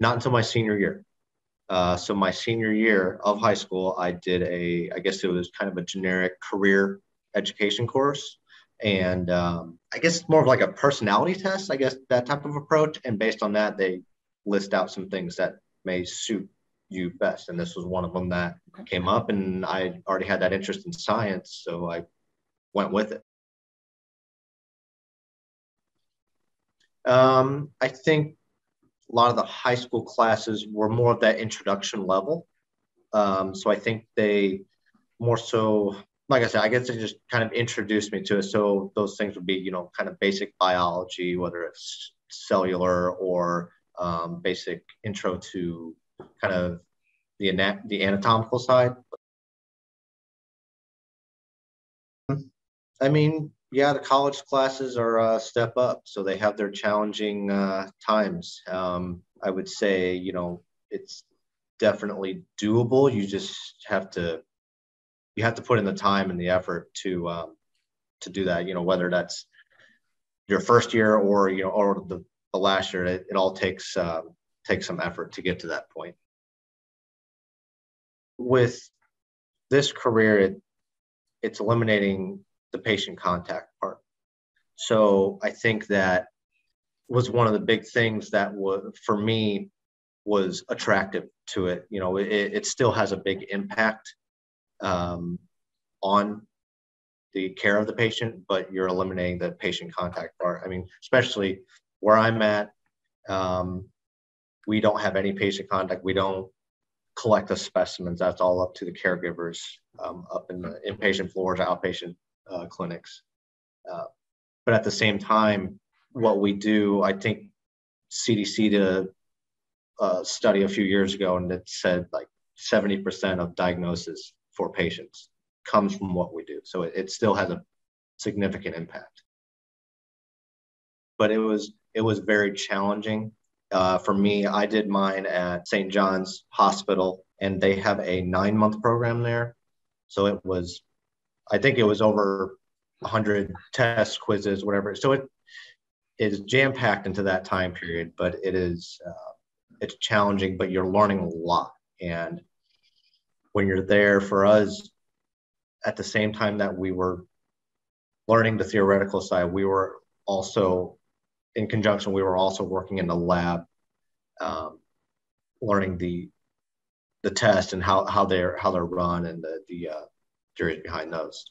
Not until my senior year. So my senior year of high school, I did a, I guess it was kind of a generic career education course. And I guess it's more of like a personality test, I guess, that type of approach. And based on that, they list out some things that may suit you best. And this was one of them that came up, and I already had that interest in science. So I went with it. I think a lot of the high school classes were more of that introduction level. So I think they more so, like I said, I guess they just kind of introduced me to it. So those things would be, you know, kind of basic biology, whether it's cellular or basic intro to kind of the anatomical side. I mean, yeah, the college classes are a step up, so they have their challenging times. I would say, you know, it's definitely doable. You just have to, you have to put in the time and the effort to do that. You know, whether that's your first year or, you know, or the last year, it all takes takes some effort to get to that point. With this career, it's eliminating the patient contact part. So I think that was one of the big things that was, for me, was attractive to it. You know, it still has a big impact on the care of the patient, but you're eliminating the patient contact part. I mean, especially where I'm at, we don't have any patient contact. We don't collect the specimens. That's all up to the caregivers up in the inpatient floors, outpatient clinics. But at the same time, what we do, I think CDC did a study a few years ago, and it said like 70% of diagnosis for patients comes from what we do. So it still has a significant impact. But it was very challenging for me. I did mine at St. John's Hospital, and they have a 9-month program there. So it was, I think it was over 100 tests, quizzes, whatever. So it is jam-packed into that time period, but it is, it's challenging, but you're learning a lot. And when you're there, for us, at the same time that we were learning the theoretical side, we were also, in conjunction, we were also working in the lab, learning the test and how they're run and the theories behind those.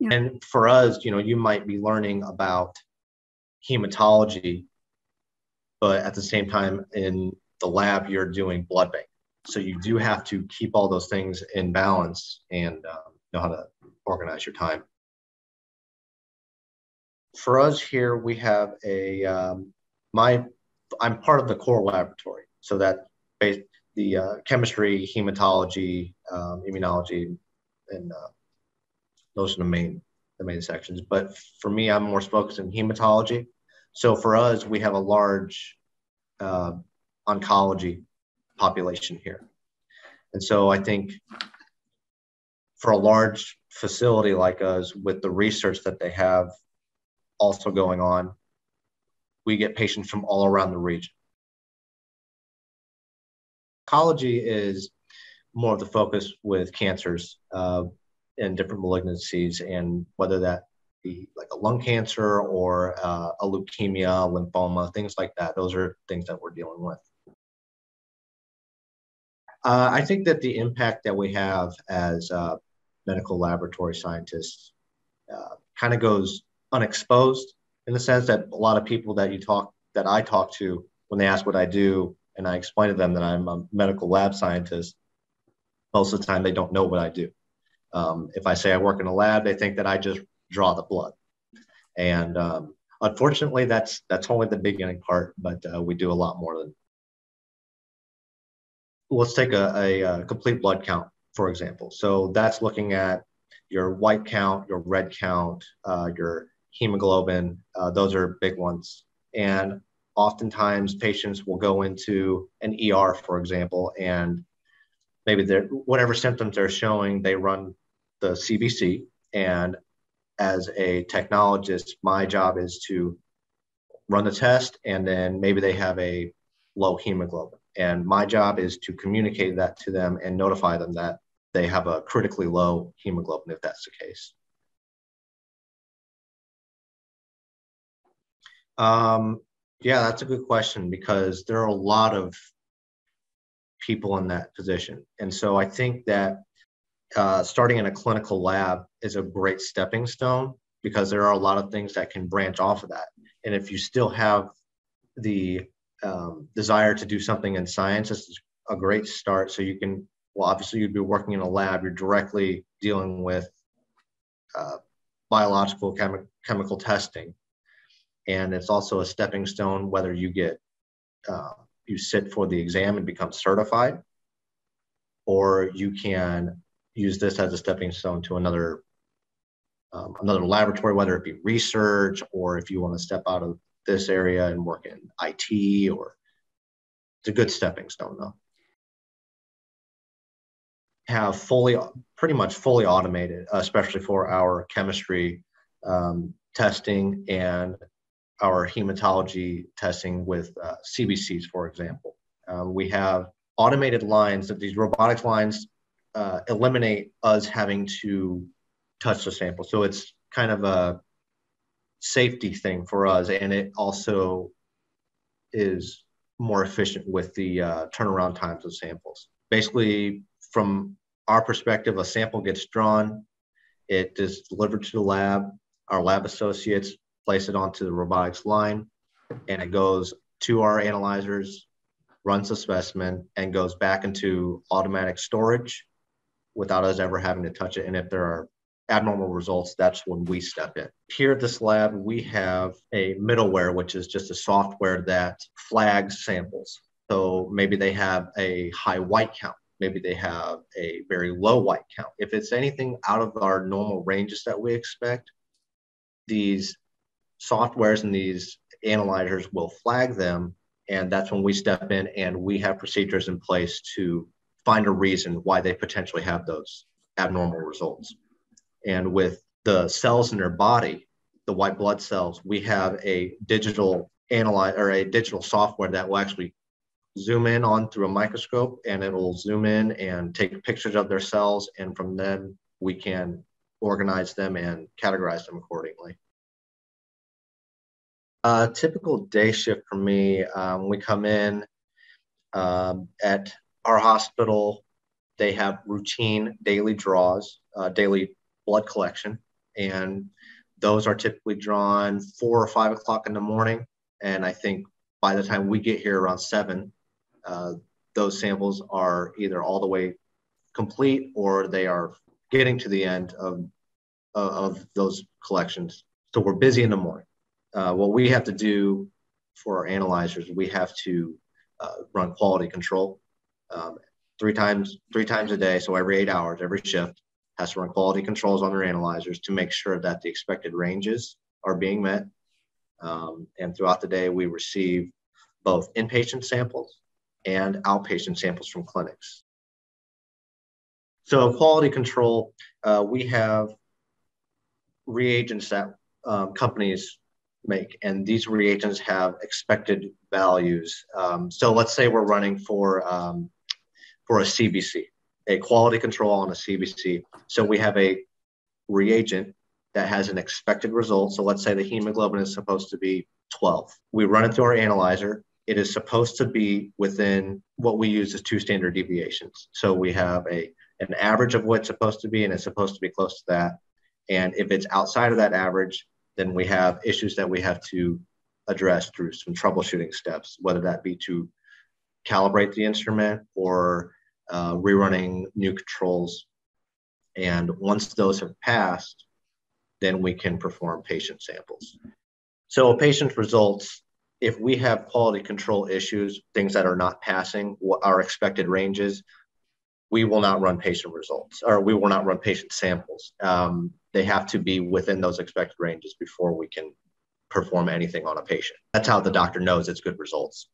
Yeah. And for us, you know, you might be learning about hematology, but at the same time in the lab, you're doing blood bank. So you do have to keep all those things in balance and know how to organize your time. For us here, we have a, I'm part of the core laboratory. So that the chemistry, hematology, immunology, and those are the main sections. But for me, I'm more focused in hematology. So for us, we have a large oncology population here. And so I think for a large facility like us, with the research that they have also going on, we get patients from all around the region. Oncology is more of the focus with cancers and different malignancies, and whether that be like a lung cancer or a leukemia, lymphoma, things like that. Those are things that we're dealing with. I think that the impact that we have as medical laboratory scientists kind of goes unexposed, in the sense that a lot of people that I talk to, when they ask what I do, and I explain to them that I'm a medical lab scientist, most of the time they don't know what I do. If I say I work in a lab, they think that I just draw the blood. And unfortunately, that's only the beginning part, but we do a lot more than. Let's take a complete blood count, for example. So that's looking at your white count, your red count, your hemoglobin, those are big ones. And oftentimes patients will go into an ER, for example, and maybe whatever symptoms they're showing, they run the CBC. And as a technologist, my job is to run the test, and then maybe they have a low hemoglobin. And my job is to communicate that to them and notify them that they have a critically low hemoglobin if that's the case. Yeah, that's a good question, because there are a lot of people in that position. And so I think that starting in a clinical lab is a great stepping stone, because there are a lot of things that can branch off of that. And if you still have the desire to do something in science, this is a great start. So you can, well, obviously you'd be working in a lab, you're directly dealing with biological chemical testing. And it's also a stepping stone whether you get, you sit for the exam and become certified, or you can use this as a stepping stone to another, another laboratory, whether it be research, or if you want to step out of this area and work in IT, or it's a good stepping stone though. Have pretty much fully automated, especially for our chemistry testing and our hematology testing with CBCs, for example. We have automated lines that these robotic lines eliminate us having to touch the sample. So it's kind of a safety thing for us, and it also is more efficient with the turnaround times of samples. Basically, from our perspective, a sample gets drawn, it is delivered to the lab, our lab associates place it onto the robotics line, and it goes to our analyzers, runs the specimen, and goes back into automatic storage without us ever having to touch it. And if there are abnormal results, that's when we step in. Here at this lab, we have a middleware, which is just a software that flags samples. So maybe they have a high white count. Maybe they have a very low white count. If it's anything out of our normal ranges that we expect, these softwares and these analyzers will flag them, and that's when we step in, and we have procedures in place to find a reason why they potentially have those abnormal results. And with the cells in their body, the white blood cells, we have a digital analyzer or a digital software that will actually zoom in on through a microscope, and it'll zoom in and take pictures of their cells, and from then we can organize them and categorize them accordingly. A typical day shift for me, we come in at our hospital. They have routine daily draws, daily blood collection, and those are typically drawn 4 or 5 o'clock in the morning. And I think by the time we get here around 7, those samples are either all the way complete or they are getting to the end of those collections. So we're busy in the morning. What we have to do for our analyzers, we have to run quality control three times a day. So every 8 hours, every shift has to run quality controls on their analyzers to make sure that the expected ranges are being met. And throughout the day, we receive both inpatient samples and outpatient samples from clinics. So quality control, we have reagents that companies make, and these reagents have expected values. So let's say we're running for a CBC, a quality control on a CBC. So we have a reagent that has an expected result. So let's say the hemoglobin is supposed to be 12. We run it through our analyzer. It is supposed to be within what we use as 2 standard deviations. So we have an average of what's supposed to be, and it's supposed to be close to that. And if it's outside of that average, then we have issues that we have to address through some troubleshooting steps, whether that be to calibrate the instrument or rerunning new controls. And once those have passed, then we can perform patient samples. So a patient's results, if we have quality control issues, things that are not passing our expected ranges, we will not run patient results, or we will not run patient samples. They have to be within those expected ranges before we can perform anything on a patient. That's how the doctor knows it's good results.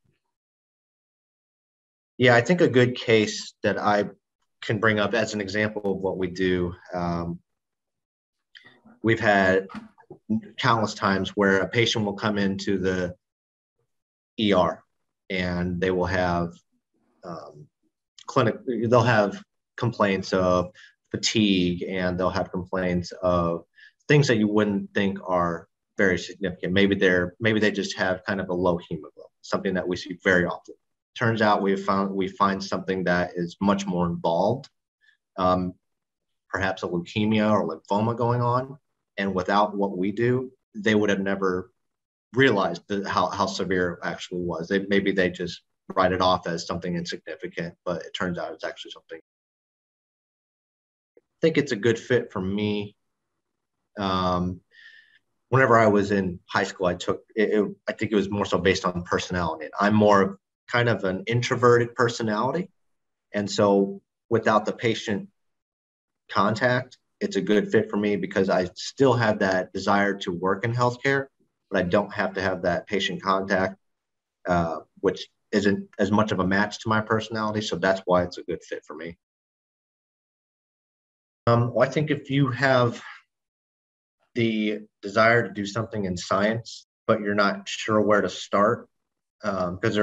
Yeah, I think a good case that I can bring up as an example of what we do, we've had countless times where a patient will come into the ER and they will have they'll have complaints of fatigue, and they'll have complaints of things that you wouldn't think are very significant. Maybe they just have kind of a low hemoglobin, something that we see very often. Turns out we find something that is much more involved, perhaps a leukemia or lymphoma going on. And without what we do, they would have never realized how severe it actually was. Maybe they just write it off as something insignificant, but it turns out it's actually something. I think it's a good fit for me. Whenever I was in high school, I took it. I think it was more so based on personality. I'm more kind of an introverted personality, and so without the patient contact, it's a good fit for me because I still have that desire to work in healthcare, but I don't have to have that patient contact, which isn't as much of a match to my personality. So that's why it's a good fit for me. I think if you have the desire to do something in science, but you're not sure where to start, because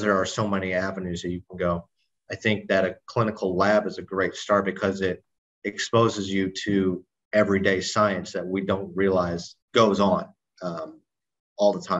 there are so many avenues that you can go, I think that a clinical lab is a great start because it exposes you to everyday science that we don't realize goes on all the time.